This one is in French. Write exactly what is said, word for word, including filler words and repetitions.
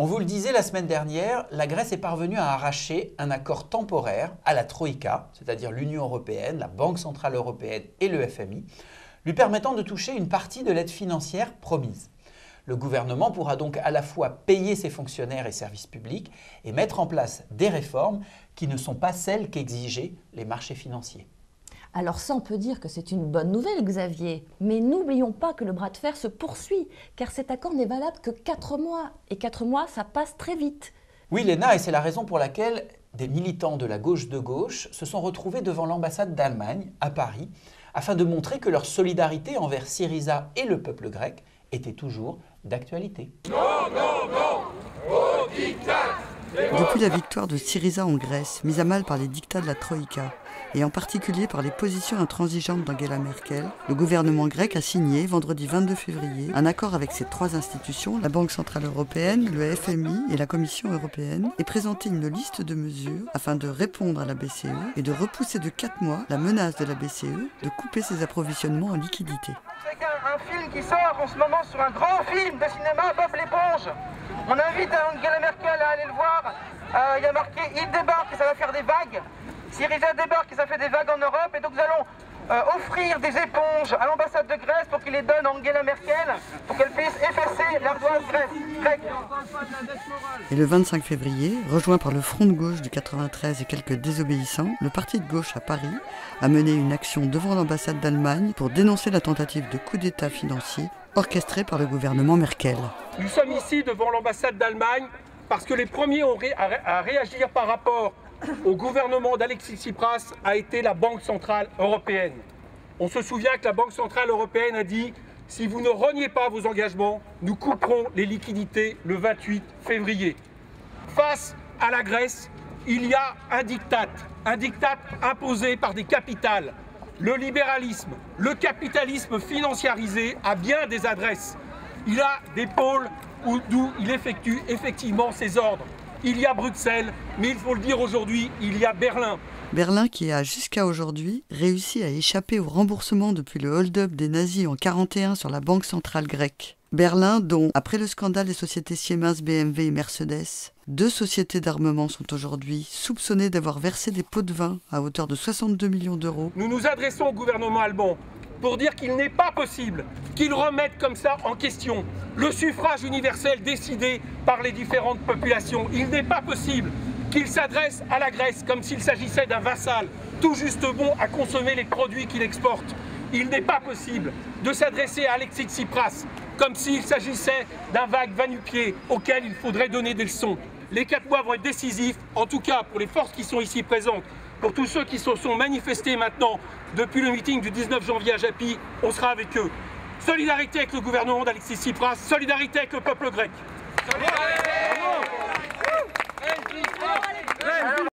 On vous le disait la semaine dernière, la Grèce est parvenue à arracher un accord temporaire à la Troïka, c'est-à-dire l'Union européenne, la Banque centrale européenne et le F M I, lui permettant de toucher une partie de l'aide financière promise. Le gouvernement pourra donc à la fois payer ses fonctionnaires et services publics et mettre en place des réformes qui ne sont pas celles qu'exigeaient les marchés financiers. Alors ça, on peut dire que c'est une bonne nouvelle, Xavier, mais n'oublions pas que le bras de fer se poursuit, car cet accord n'est valable que quatre mois, et quatre mois, ça passe très vite. Oui, Léna, et c'est la raison pour laquelle des militants de la gauche de gauche se sont retrouvés devant l'ambassade d'Allemagne, à Paris, afin de montrer que leur solidarité envers Syriza et le peuple grec était toujours d'actualité. Non, non, non, au dictat ! Depuis la victoire de Syriza en Grèce, mise à mal par les dictats de la Troïka, et en particulier par les positions intransigeantes d'Angela Merkel, le gouvernement grec a signé, vendredi vingt-deux février, un accord avec ses trois institutions, la Banque centrale européenne, le F M I et la Commission européenne, et présenté une liste de mesures afin de répondre à la B C E et de repousser de quatre mois la menace de la B C E de couper ses approvisionnements en liquidités. C'est un, un film qui sort en ce moment sur un grand film de cinéma, Bob l'Éponge. On invite Angela Merkel à aller le voir. Euh, il y a marqué « Il débarque et ça va faire des vagues ». Syriza débarque et ça fait des vagues en Europe. Et donc nous allons euh, offrir des éponges à l'ambassade de Grèce pour qu'il les donne à Angela Merkel, pour qu'elle puisse effacer l'ardoise grecque. Et le vingt-cinq février, rejoint par le front de gauche du quatre-vingt-treize et quelques désobéissants, le Parti de Gauche à Paris a mené une action devant l'ambassade d'Allemagne pour dénoncer la tentative de coup d'État financier orchestrée par le gouvernement Merkel. Nous sommes ici devant l'ambassade d'Allemagne parce que les premiers à réagir par rapport au gouvernement d'Alexis Tsipras a été la Banque centrale européenne. On se souvient que la Banque centrale européenne a dit « Si vous ne reniez pas vos engagements, nous couperons les liquidités le vingt-huit février ». Face à la Grèce, il y a un diktat, un diktat imposé par des capitales. Le libéralisme, le capitalisme financiarisé a bien des adresses. Il a des pôles d'où il effectue effectivement ses ordres. Il y a Bruxelles, mais il faut le dire aujourd'hui, il y a Berlin. Berlin qui a jusqu'à aujourd'hui réussi à échapper au remboursement depuis le hold-up des nazis en mille neuf cent quarante et un sur la Banque centrale grecque. Berlin dont, après le scandale des sociétés Siemens, B M W et Mercedes, deux sociétés d'armement sont aujourd'hui soupçonnées d'avoir versé des pots de vin à hauteur de soixante-deux millions d'euros. Nous nous adressons au gouvernement allemand pour dire qu'il n'est pas possible qu'ils remettent comme ça en question le suffrage universel décidé par les différentes populations. Il n'est pas possible qu'ils s'adressent à la Grèce comme s'il s'agissait d'un vassal tout juste bon à consommer les produits qu'il exporte. Il n'est pas possible de s'adresser à Alexis Tsipras comme s'il s'agissait d'un vague va-nu-pieds auquel il faudrait donner des leçons. Les quatre mois vont être décisifs, en tout cas pour les forces qui sont ici présentes. Pour tous ceux qui se sont manifestés maintenant depuis le meeting du dix-neuf janvier à Japy, on sera avec eux. Solidarité avec le gouvernement d'Alexis Tsipras, solidarité avec le peuple grec. Solidarité !